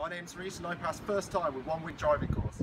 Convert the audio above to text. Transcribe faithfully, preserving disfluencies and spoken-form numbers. My name's Rhys and I passed first time with One Week Driving Course.